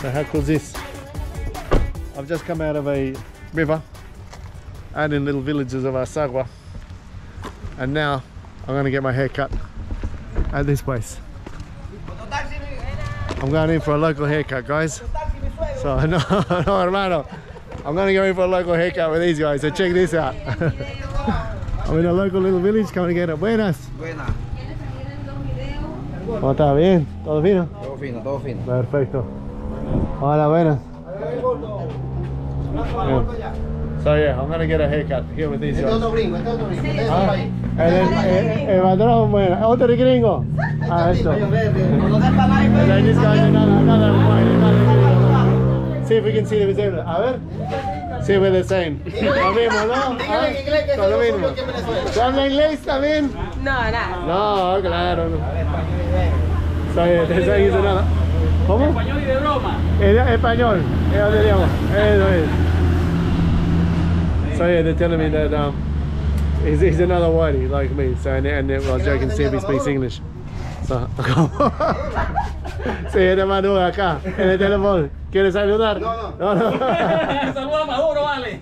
So how cool is this? I've just come out of a river and in little villages of Azagua, and now I'm going to get my hair cut at this place. I'm going in for a local haircut, guys. So no, no hermano, I'm going to go in for a local haircut with these guys, so check this out. I'm in a local little village, coming to get it. Buenas. Buenas. ¿Cómo está? ¿Bien? ¿Todo fino? Todo fino, todo fino. Perfecto. Hola, buenas. Yeah. So yeah, I'm going to get a haircut here with these guys. El patrón, bueno, otro gringo. Ah, esto. And then this guy's another. See if we can see the same. A ver. See if we're the same. Lo mismo, ¿no? Todo lo mismo. ¿Se habla inglés también? No, nada. No, claro. So yeah, this guy is another. ¿Cómo? Español y de broma. Español, eso diríamos. Eso es. So yeah, they're telling me that he's another whitey like me. So and well, Joe can see if he speaks English. So sí, este Maduro acá, en el teléfono. ¿Quieres saludar? No, no. No, no. Saluda a Maduro, vale.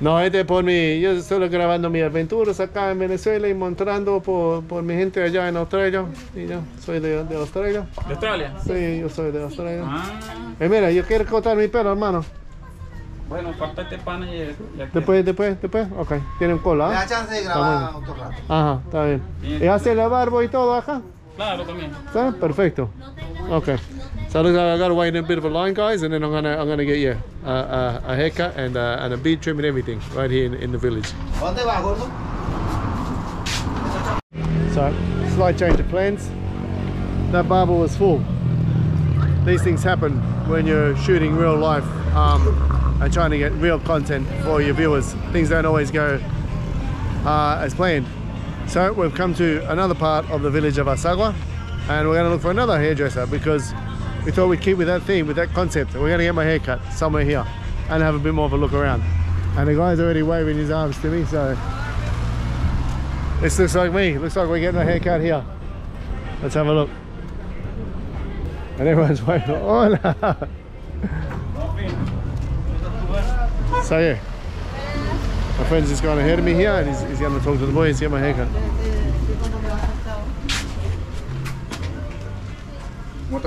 No, este es por mí. Yo solo grabando mis aventuras acá en Venezuela y mostrando por mi gente allá en Australia. Y yo soy de Australia. ¿De Australia? Sí, yo soy de Australia. Ah. Mira, yo quiero cortar mi pelo, hermano. Bueno, falta este pana y ya. Después. Ok, tienen cola. Me da chance de grabar otro rato. Ajá, está bien. ¿Y hace la barba y todo acá? Claro, también. ¿Está? Perfecto. Ok. So it looks like I gotta wait in a bit of a line, guys, and then I'm gonna get you a haircut and a beard trim and everything right here in the village. So slight change of plans. That barber was full. These things happen when you're shooting real life and trying to get real content for your viewers. Things don't always go as planned. So we've come to another part of the village of Azagua, and we're gonna look for another hairdresser because we thought we'd keep with that theme, with that concept. We're gonna get my hair cut somewhere here and have a bit more of a look around. And the guy's already waving his arms to me, so this looks like me. Looks like we're getting a haircut here. Let's have a look. And everyone's waving. Oh no. So yeah, my friend's just gone ahead of me here and he's gonna talk to the boys, get my haircut.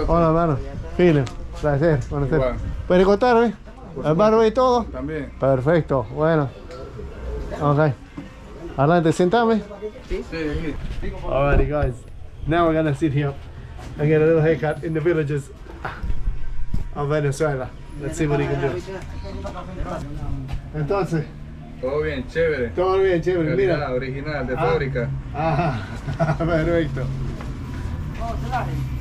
Hola, hermano. Fino. Placer. Buenas tardes. ¿Puedes cortarme? ¿El barba y todo? También. Perfecto. Bueno. Ok. Adelante, sentame. Sí. Alrighty, guys. Now we're going to sit here and get a little haircut in the villages of Venezuela. Let's see what he can do. Entonces. Todo bien, chévere. Todo bien, chévere. Mira. Original, de fábrica. Ajá. Perfecto.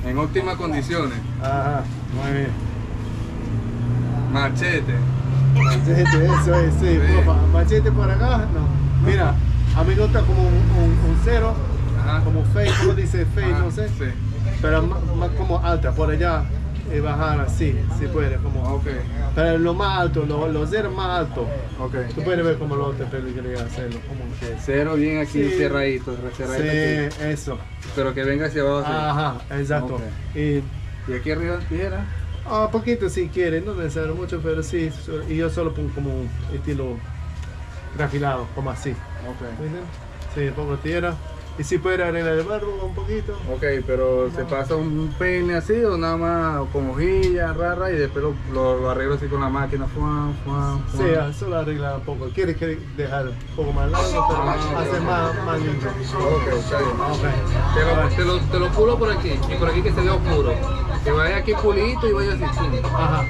En óptimas condiciones. Ajá, muy bien. Machete. Machete, eso es, sí. Machete para acá, no. Mira, a mí no está como un cero, ajá, como fake, ¿cómo dice fake? No sé. Sí. Pero más como alta, por allá y bajar así, si puede, como. Okay. Pero lo más alto, los ceros más altos. Okay. Tú puedes ver como los otros pelos que hacerlo. Cero bien aquí, sí. cerradito. Sí, aquí. Eso. Pero que venga hacia abajo. Ajá, exacto. Okay. ¿Y aquí arriba tijera? Ah, poquito si quiere, no necesario mucho, pero sí. Y yo solo pongo como un estilo refilado, como así. Okay. Sí, pongo tijera. ¿Y si puede arreglar el barro un poquito? Ok, pero ¿se pasa un peine así o nada más con hojilla, rara, y después lo arreglo así con la máquina? Sí, eso lo arregla un poco. ¿Quieres dejar un poco más largo, pero hacer más lindo? Ok, está bien. Okay. Te lo pulo por aquí, y por aquí que se vea oscuro. Que vaya aquí pulito y vaya así. Ajá.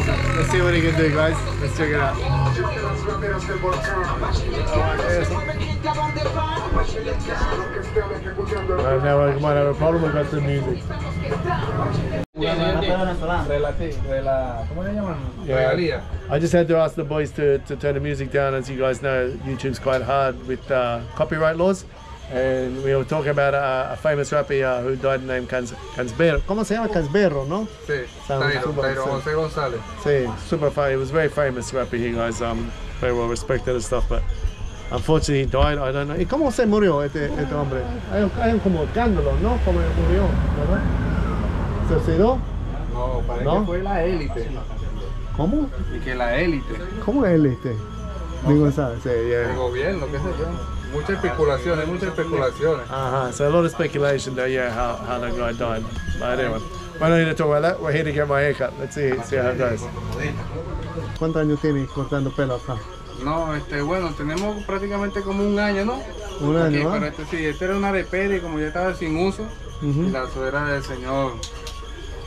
Okay. Let's see what he can do, guys. Let's check it out. Right now we might have a problem, we got the music. Yeah. I just had to ask the boys to turn the music down. As you guys know, YouTube's quite hard with copyright laws. And we were talking about a famous rapper who died named Canserbero. ¿Cómo se llama? Canserbero, ¿no? Sí. Tairon Jose González. Sí, super funny. He was a very famous rapper here, guys. Very well respected and stuff, but Unfortunately, he died. I don't know. ¿Y cómo se murió este hombre? Hay como escándalo, ¿no? ¿Cómo murió? ¿Verdad? ¿Se suicidó? No, parece que fue la élite. ¿Cómo? Y que la élite. ¿Cómo élite? Ninguno sabe. Sí, yeah. El gobierno, qué sé yo. Muchas especulaciones, muchas especulaciones. Ajá, so a lot of speculation there, yeah, how that guy died. But anyway, we don't need to talk about that. We're here to get my haircut. Let's see how it goes. ¿Cuántos años tienes cortando pelo acá? No, bueno, tenemos prácticamente como un año, ¿no? Un año, aquí, ¿no? Pero sí, era una arepera y como ya estaba sin uso, y la suegra del señor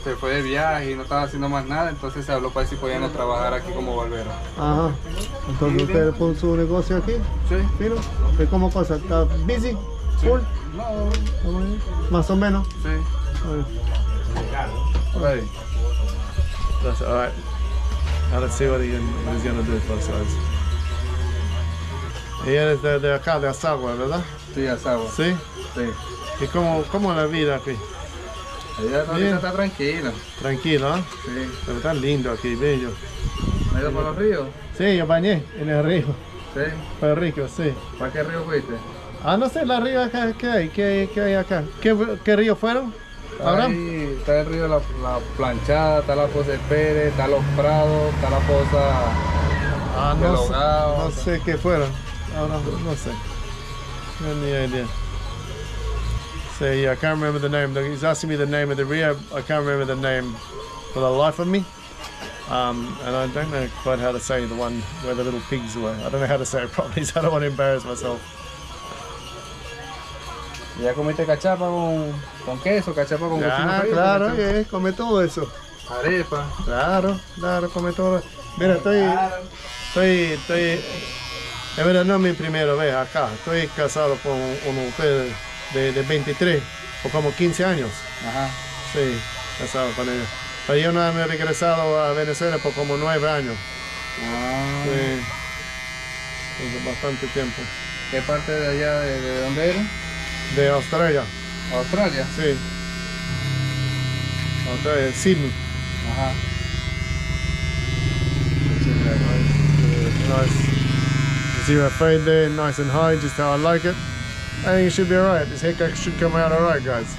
se fue de viaje y no estaba haciendo más nada, entonces se habló para ver si podíamos trabajar aquí como barbero. Ajá. Entonces, ¿usted puso su negocio aquí? Sí. ¿Pero? ¿Y cómo cosa? ¿Está busy? Sí. ¿Full? No. ¿Más o menos? Sí. All right. That's all right. Now let's see what he's going to do for us, guys. Y eres de acá, de Azagua, ¿verdad? Sí, Azagua. ¿Sí? Sí. ¿Y cómo es la vida aquí? Ella está tranquila. Tranquila, ¿eh? Sí. Pero está lindo aquí, bello. ¿Me dio por los ríos? Sí, yo bañé en el río. ¿Sí? Fue rico, sí. ¿Para qué río fuiste? Ah, no sé, la río acá, ¿qué hay acá? ¿Qué río fueron? Ahí está el río de la Planchada, está la Fosa de Pérez, está Los Prados, está la fosa de los Gados. No sé qué fueron. Ahora no sé. No ni idea. So yeah, I can't remember the name. He's asking me the name of the rio. I can't remember the name for the life of me. And I don't know quite how to say the one where the little pigs were. I don't know how to say it properly, so I don't want to embarrass myself. ¿Ya comiste cachapa con queso, cachapa con cocino frito? Claro, come todo eso. Arepa. Claro, come todo. Mira, es verdad, no es mi primera vez acá. Estoy casado con una mujer de 23 o como 15 años. Ajá. Sí, casado con ella. Pero yo no me he regresado a Venezuela por como 9 años. Ah. Sí. Entonces, bastante tiempo. ¿Qué parte de allá, de dónde eres? De Australia. ¿Australia? Sí. Australia, Sydney. Ajá. Nice. Zero fade there, nice and high, just how I like it. I think it should be alright. This haircut should come out alright, guys.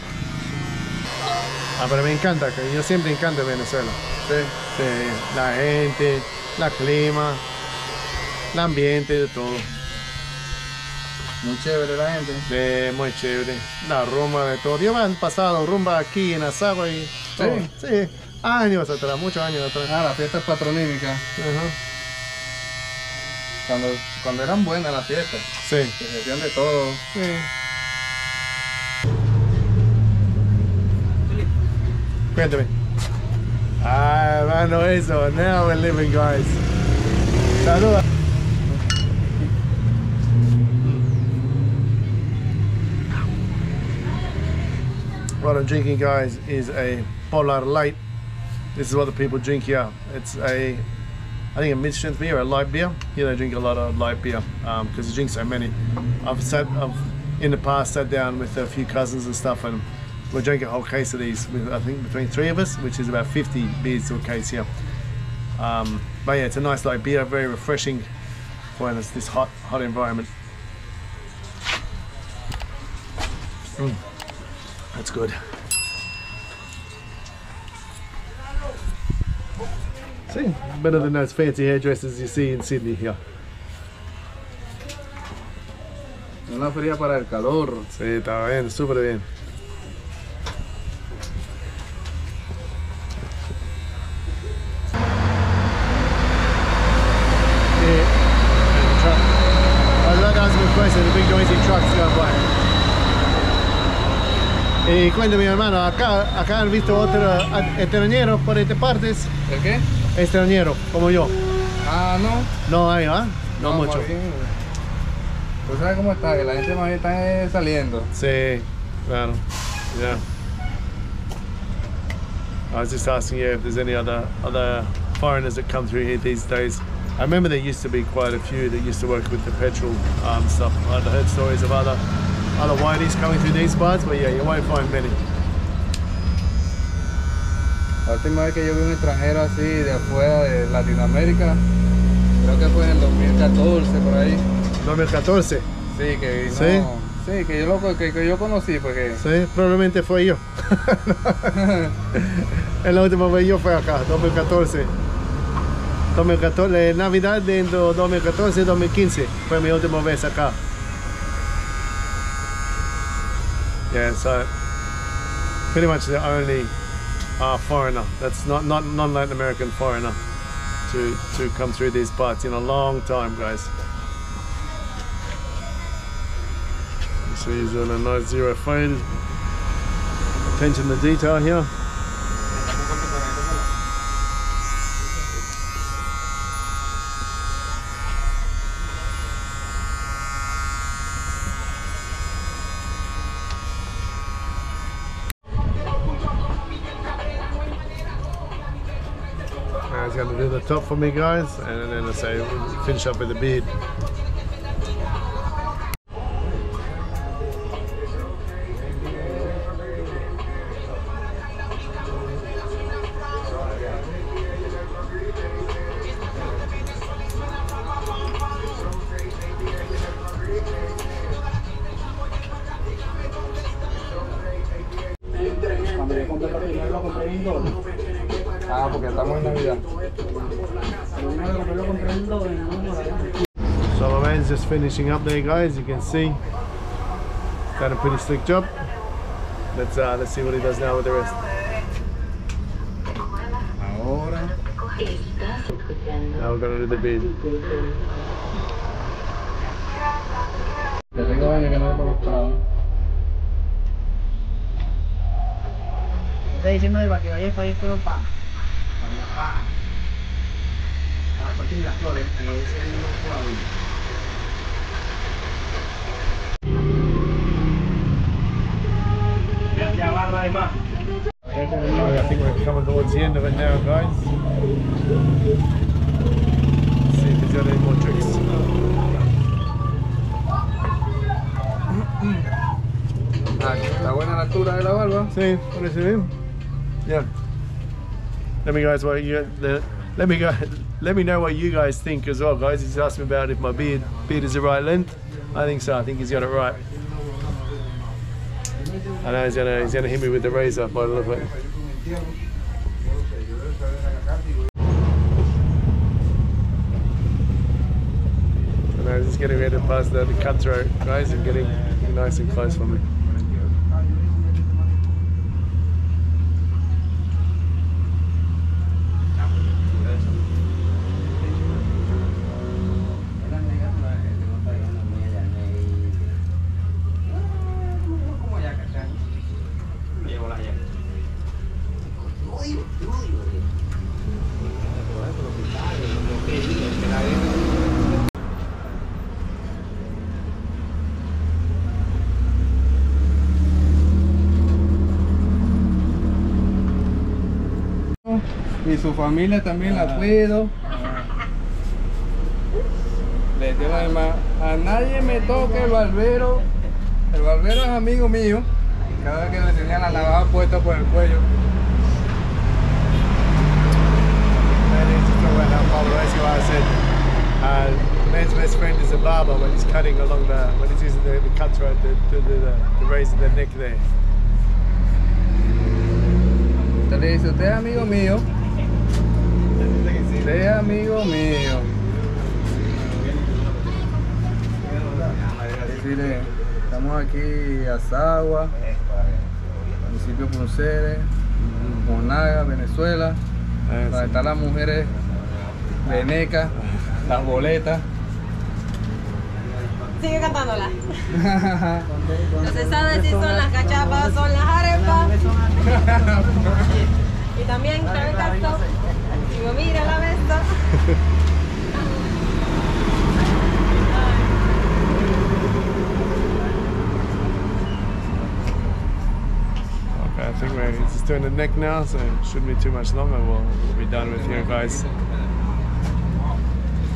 Pero me encanta, yo siempre encanto Venezuela. Sí. La gente, la clima, el ambiente, de todo. Muy chévere la gente. Sí, muy chévere. La rumba de todo. Yo me han pasado rumba aquí en Azagua y todo. Sí. Años atrás, muchos años atrás. Ah, las fiestas patronímicas. Ajá. Cuando eran buenas las fiestas. Sí. Que se hacían de todo. Sí. Cuéntame. Ah, hermano, eso. Now we're living, guys. Saluda. What I'm drinking, guys, is a Polar Light. This is what the people drink here. It's I think a mid-strength beer or a light beer. Here they drink a lot of light beer because they drink so many. I've in the past sat down with a few cousins and stuff, and we drank a whole case of these. With, I think between three of us, which is about 50 beers to a case here. But yeah, it's a nice light beer, very refreshing for this hot environment. That's good. See, better than those fancy hairdressers you see in Sydney here. Una fría para el calor. Sí, está bien, súper bien. I'd like to ask him a question, the big noisy trucks go by. Y cuéntame, hermano, acá han visto otros extranjeros por estas partes. ¿El qué? Extranjero, como yo. Ah, no. No hay, ¿ah? No mucho. Tú sabes cómo está, que la gente más bien está saliendo. Sí, claro. Yeah. I was just asking you if there's any other foreigners that come through here these days. I remember there used to be quite a few that used to work with the petrol stuff. I've heard stories of other whiteys coming through these parts, but yeah, you won't find many. La última vez que yo vi un extranjero así de afuera de Latinoamérica, creo que fue en el 2014 por ahí. 2014. Sí, que no, sí, sí que yo conocí porque... Sí, probablemente fue yo. La última vez yo fue acá, 2014. 2014, Navidad dentro 2014-2015 fue mi última vez acá. Yeah, so pretty much the only foreigner that's not non-Latin American foreigner to come through these parts in a long time, guys. So he's on a nice zero phone. Attention to detail here. Going to do the top for me, guys, and then I say we'll finish up with the beard. Ah, porque estamos en Navidad. So Lorraine's just finishing up there, guys. You can see, it's done a pretty slick job. Let's see what he does now with the rest. Ahora. Now we're gonna do the beard. Tengo años que no voy por Los Prados. Estoy diciendo de vaquero, ayer fue por Los Prados. I think we're coming towards the end of it now, guys. Let's see if he's got any more tricks. ¿Está buena la altura de la barba? Sí, parece bien. Yeah. Let me know what you guys think as well, guys. He's asked me about if my beard is the right length. I think so. I think he's got it right. I know he's gonna hit me with the razor by the look of it. I know he's getting ready to pass the cutthroat, guys, and getting nice and close for me. Y su familia también la cuido. Le digo además, a nadie me toque el barbero. El barbero es amigo mío. Cada vez que le tenían la navaja puesta por el cuello. Man's best friend is a barber when he's cutting along the, when he's using the cutthroat to raise the neck there. Entonces le dice, usted es amigo mío. Usted es amigo mío. Decirle, estamos aquí a Azagua, municipio Punceres, Monagas, Venezuela, donde están las mujeres venecas, las boletas. Sigue cantándola. No se sabe si son las cachapas, son las arepas. Y también trae el canto. Digo, mira la venta. Okay, I think we're just doing the neck now, so it shouldn't be too much longer. We'll be done with here, guys.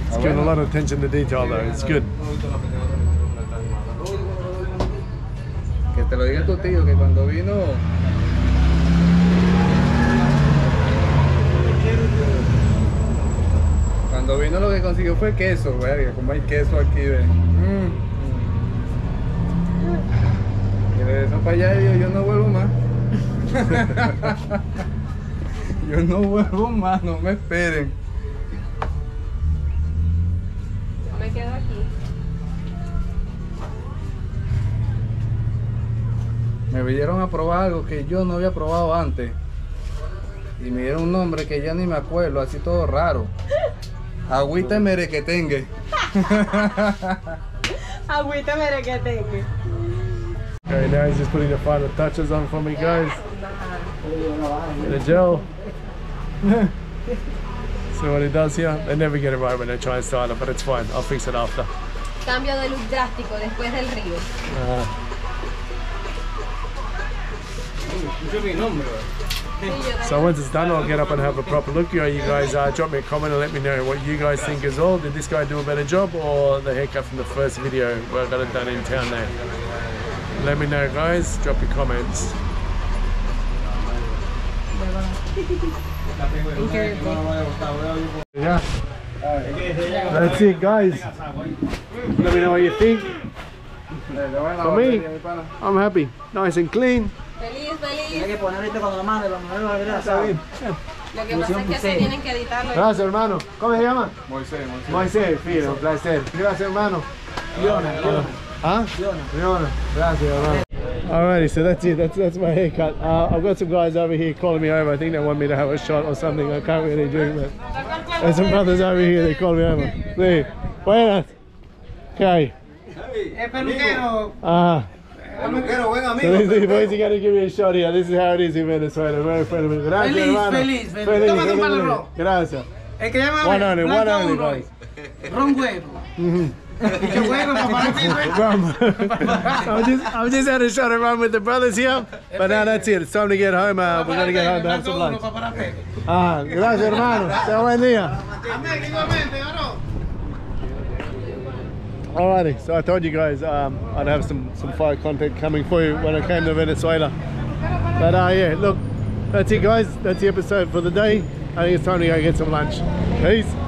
It's getting a lot of attention to detail though, it's good. Que te lo diga tu tío, que cuando vino... Cuando vino lo que consiguió fue queso, güey, como hay queso aquí, ve. Y regresó para allá y dijo, yo no vuelvo más. Yo no vuelvo más, no me esperen. Yo me quedo aquí. Me vinieron a probar algo que yo no había probado antes. Y me dieron un nombre que ya ni me acuerdo, así todo raro. Agüita merequetengue. Agüita merequetengue. Okay, now he's just putting the final touches on for me, guys. The gel. So what he does here, I never get it right when I try and style it, but it's fine. I'll fix it after. Cambio de look drástico después del río. So once it's done, I'll get up and have a proper look. You guys drop me a comment and let me know what you guys think as well. Did this guy do a better job or the haircut from the first video where I got it done in town there? Let me know, guys. Drop your comments. Yeah. That's it, guys. Let me know what you think. For me, I'm happy. Nice and clean. Feliz, feliz. Hay que poner esto con la madre, la mujer va a ver asado. Lo que pasa es que así tienen que editarlo. Gracias, hermano. ¿Cómo se llama? Moisés. Moisés, fino, un placer. Gracias, hermano. Leona, Leona. Huh? Leona. Leona. Gracias, hermano. Alrighty, so that's it. That's my haircut. I've got some guys over here calling me over. I think they want me to have a shot or something. I can't really drink that. There's some brothers over here. They called me over. See. Buenas. Okay. Es peluquero. So these boys are going to give me a shot here. This is how it is in Venezuela. Very friendly. Gracias, hermano. Feliz, feliz. Tómate un palo rojo. Gracias. El que llama one only, guys. Ron huevo. I'm just had a shot around with the brothers here, but now that's it. It's time to get home. We're going to get home to have some lunch. Gracias, hermano. Sea buen día. Alrighty, so I told you guys I'd have some fire content coming for you when I came to Venezuela. But yeah, look, that's it, guys. That's the episode for the day. I think it's time to go get some lunch. Peace.